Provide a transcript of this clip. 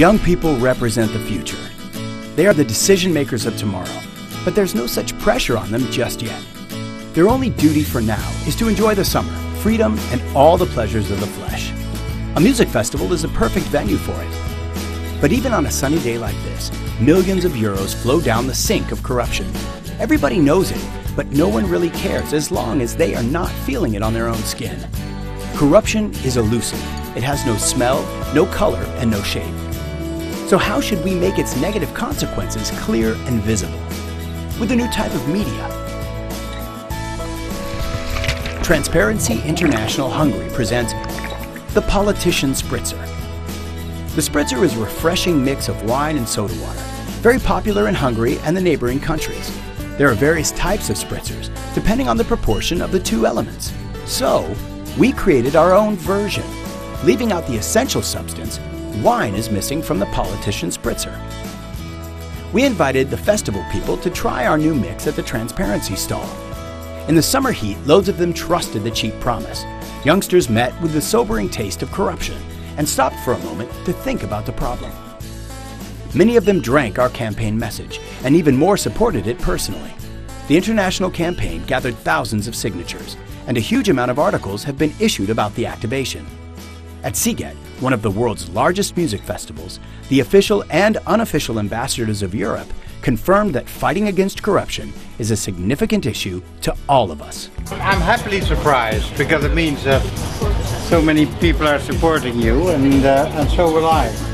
Young people represent the future. They are the decision makers of tomorrow, but there's no such pressure on them just yet. Their only duty for now is to enjoy the summer, freedom, and all the pleasures of the flesh. A music festival is a perfect venue for it. But even on a sunny day like this, millions of euros flow down the sink of corruption. Everybody knows it, but no one really cares as long as they are not feeling it on their own skin. Corruption is elusive. It has no smell, no color, and no shape. So how should we make its negative consequences clear and visible? With a new type of media. Transparency International Hungary presents The Politician Spritzer. The spritzer is a refreshing mix of wine and soda water, very popular in Hungary and the neighboring countries. There are various types of spritzers, depending on the proportion of the two elements. So, we created our own version. Leaving out the essential substance, wine is missing from the Politician Spritzer. We invited the festival people to try our new mix at the Transparency stall. In the summer heat, loads of them trusted the cheap promise. Youngsters met with the sobering taste of corruption and stopped for a moment to think about the problem. Many of them drank our campaign message and even more supported it personally. The international campaign gathered thousands of signatures, and a huge amount of articles have been issued about the activation. At Sziget, one of the world's largest music festivals, the official and unofficial ambassadors of Europe confirmed that fighting against corruption is a significant issue to all of us. I'm happily surprised because it means that so many people are supporting you, and so will I.